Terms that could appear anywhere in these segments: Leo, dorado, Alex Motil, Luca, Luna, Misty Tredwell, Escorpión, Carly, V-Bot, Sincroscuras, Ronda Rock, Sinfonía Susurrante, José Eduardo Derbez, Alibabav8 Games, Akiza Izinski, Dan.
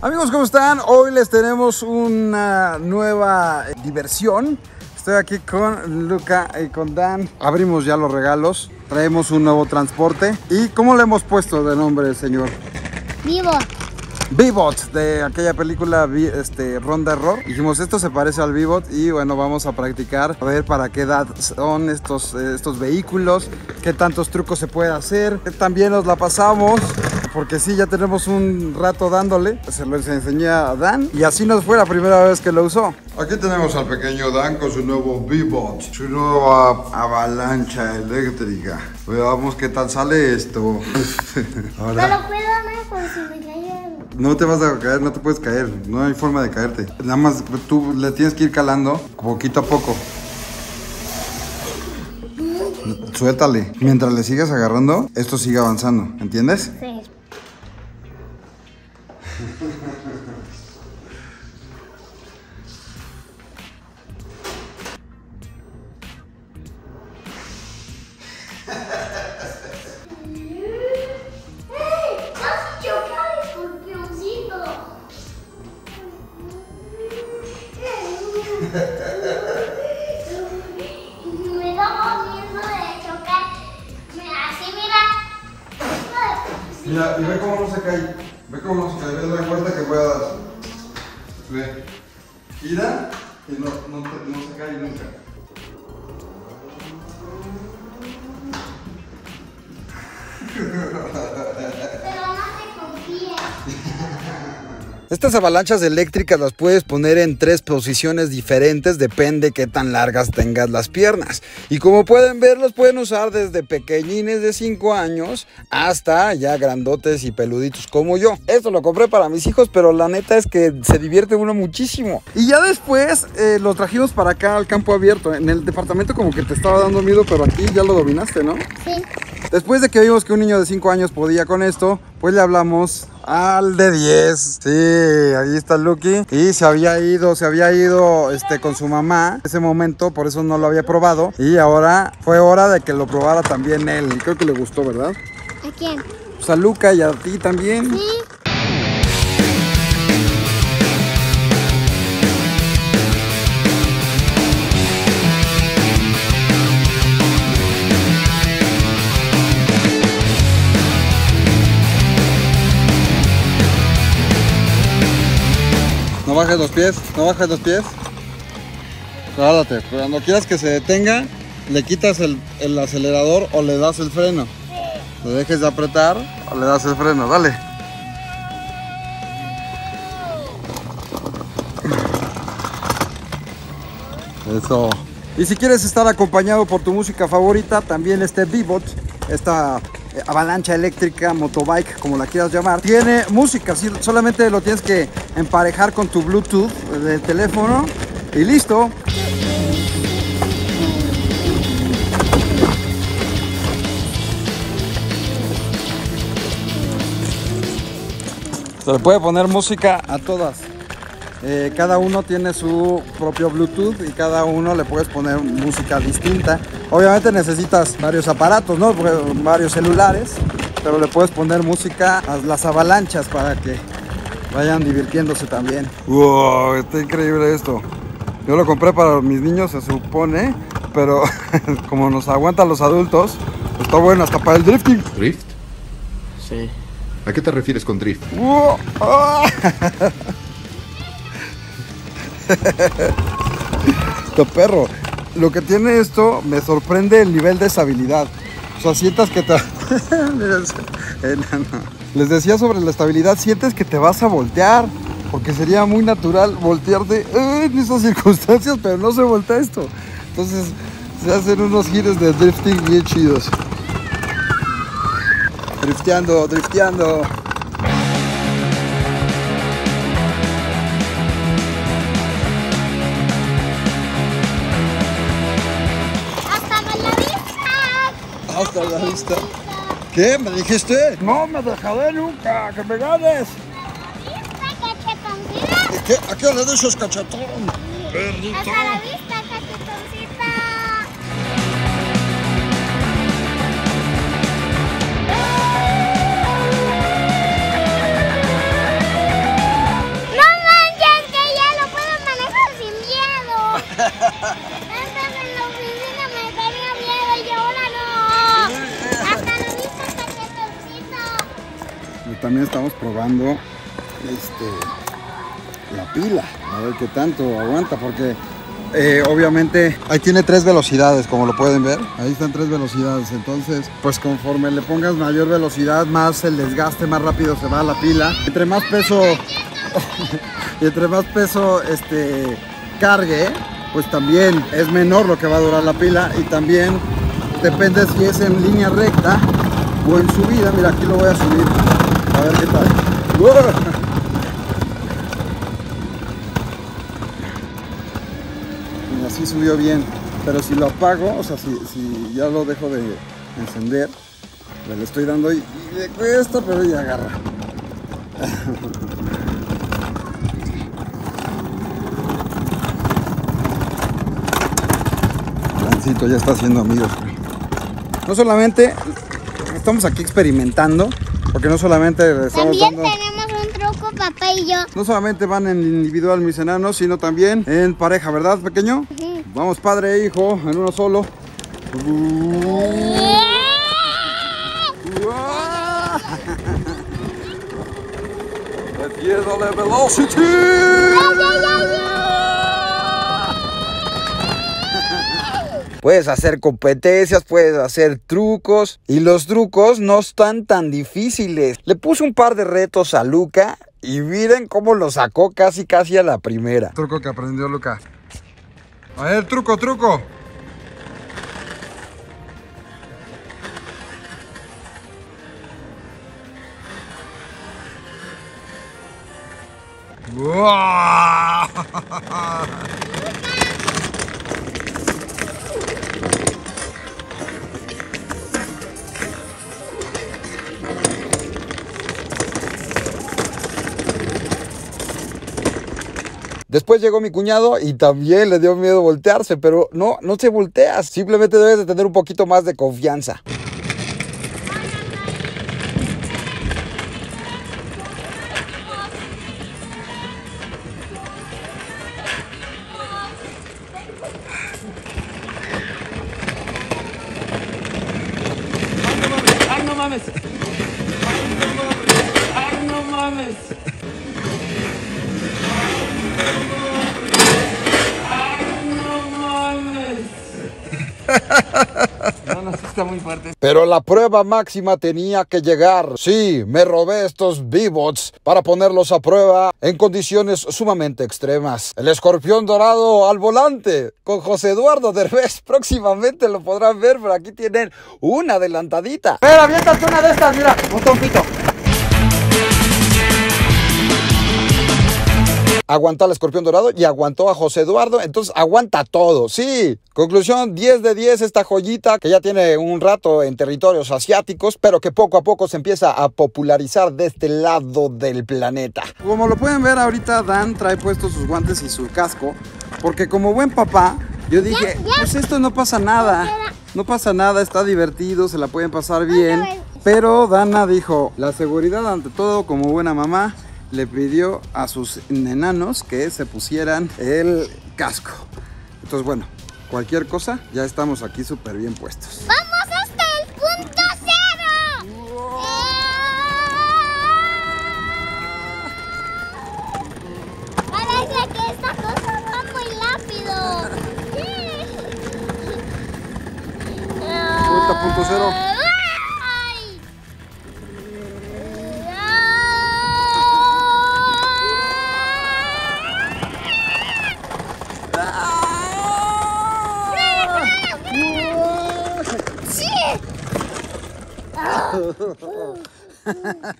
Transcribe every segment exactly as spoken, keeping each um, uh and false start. Amigos, ¿cómo están? Hoy les tenemos una nueva diversión. Estoy aquí con Luca y con Dan. Abrimos ya los regalos. Traemos un nuevo transporte. ¿Y cómo le hemos puesto de nombre, señor? V-Bot. V-Bot, de aquella película este, Ronda Rock. Dijimos, esto se parece al V-Bot y bueno, vamos a practicar a ver para qué edad son estos, estos vehículos, qué tantos trucos se puede hacer. También nos la pasamos, porque sí, ya tenemos un rato dándole. Se lo enseñé a Dan y así nos fue la primera vez que lo usó. Aquí tenemos al pequeño Dan con su nuevo V-Bot, su nueva avalancha eléctrica. Veamos qué tal sale esto. Ahora. No te vas a caer, no te puedes caer, no hay forma de caerte. Nada más tú le tienes que ir calando poquito a poco. Suéltale. Mientras le sigas agarrando, esto sigue avanzando, ¿entiendes? Sí. Me damos miedo de chocar. Mira, así mira. Mira, y ve cómo no se cae. Ve cómo no se cae. Ve la cuerda que voy a dar. Ve. Gira y no, no, no se cae nunca. Pero no te confíes. Estas avalanchas eléctricas las puedes poner en tres posiciones diferentes, depende qué tan largas tengas las piernas. Y como pueden ver, los pueden usar desde pequeñines de cinco años hasta ya grandotes y peluditos como yo. Esto lo compré para mis hijos, pero la neta es que se divierte uno muchísimo. Y ya después eh, los trajimos para acá al campo abierto. En el departamento como que te estaba dando miedo, pero aquí ya lo dominaste, ¿no? Sí. Después de que vimos que un niño de cinco años podía con esto, pues le hablamos al de diez. Sí, ahí está Lucky. Y se había ido, se había ido este, con su mamá en ese momento, por eso no lo había probado. Y ahora fue hora de que lo probara también él. Creo que le gustó, ¿verdad? ¿A quién? Pues a Luca y a ti también. Sí. No bajes los pies, no bajes los pies. Cárate, cuando quieras que se detenga, le quitas el, el acelerador o le das el freno. Lo dejes de apretar o le das el freno, dale. Eso. Y si quieres estar acompañado por tu música favorita, también este V-Bot, esta avalancha eléctrica, motobike, como la quieras llamar, tiene música. Sí, solamente lo tienes que emparejar con tu Bluetooth del teléfono y listo. Se le puede poner música a todas. Eh, cada uno tiene su propio Bluetooth y cada uno le puedes poner música distinta. Obviamente necesitas varios aparatos, ¿no? Varios celulares, pero le puedes poner música a las avalanchas para que vayan divirtiéndose también. ¡Wow! Está increíble esto. Yo lo compré para mis niños, se supone, pero como nos aguantan los adultos, está bueno hasta para el drifting. ¿Drift? Sí. ¿A qué te refieres con drift? ¡Wow! ¡Oh! Tu perro, lo que tiene esto, me sorprende el nivel de estabilidad. O sea, sientas que te... Les decía sobre la estabilidad, sientes que te vas a voltear, porque sería muy natural voltearte en esas circunstancias, pero no se voltea esto. Entonces se hacen unos giros de drifting bien chidos. Drifteando, drifteando. Hasta la vista. ¿Qué? ¿Me dijiste? No me dejaré nunca, que me ganes. Hasta la vista, cachetoncita. ¿A qué hora de esos cachetón? Sí. Hasta la vista, cachetoncita. también estamos probando este, la pila, a ver qué tanto aguanta, porque eh, obviamente ahí tiene tres velocidades, como lo pueden ver, ahí están tres velocidades. Entonces pues conforme le pongas mayor velocidad, más el desgaste, más rápido se va la pila. Entre más peso y entre más peso este, cargue, pues también es menor lo que va a durar la pila, y también depende si es en línea recta o en subida. Mira, aquí lo voy a subir, a ver qué tal. ¡Wow! Mira, sí subió bien, pero si lo apago, o sea, si, si ya lo dejo de encender, me le estoy dando y, y le cuesta, pero ya agarra. Ya está haciendo amigos. No solamente estamos aquí experimentando, porque no solamente estamos también dando... tenemos un truco, papá y yo. No solamente van en individual mis enanos, sino también en pareja, ¿verdad, pequeño? Uh-huh. Vamos padre e hijo, en uno solo. Refiérale velocity. Puedes hacer competencias, puedes hacer trucos, y los trucos no están tan difíciles. Le puse un par de retos a Luca y miren cómo lo sacó casi casi a la primera. Truco que aprendió Luca. A ver, truco, truco. ¡Wow! Después llegó mi cuñado y también le dio miedo voltearse, pero no, no se volteas. Simplemente debes de tener un poquito más de confianza. ¡Ay, no mames! ¡Ay, no mames! No, no, está muy fuerte. Pero la prueba máxima tenía que llegar. Sí, me robé estos V-Bots para ponerlos a prueba en condiciones sumamente extremas. El escorpión dorado al volante con José Eduardo Derbez. Próximamente lo podrán ver, pero aquí tienen una adelantadita. Pero aviéntate una de estas, mira, un trompito. Aguantó al escorpión dorado y aguantó a José Eduardo, entonces aguanta todo, sí. Conclusión, diez de diez esta joyita que ya tiene un rato en territorios asiáticos, pero que poco a poco se empieza a popularizar de este lado del planeta. Como lo pueden ver ahorita, Dan trae puestos sus guantes y su casco, porque como buen papá, yo dije, sí, sí. Pues esto no pasa nada, no pasa nada, está divertido, se la pueden pasar bien. Pero Dana dijo, la seguridad ante todo, como buena mamá, le pidió a sus enanos que se pusieran el casco. Entonces, bueno, cualquier cosa, ya estamos aquí súper bien puestos. ¡Vamos hasta el punto cero! ¡Wow! ¡Eh! Parece que esta cosa va muy rápido. Punto, punto cero.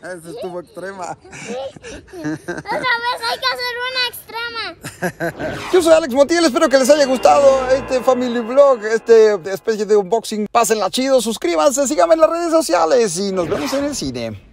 Eso estuvo extrema. Otra vez hay que hacer una extrema. Yo soy Alex Motil, espero que les haya gustado este family vlog, este especie de unboxing. Pásenla chido, suscríbanse, síganme en las redes sociales y nos vemos en el cine.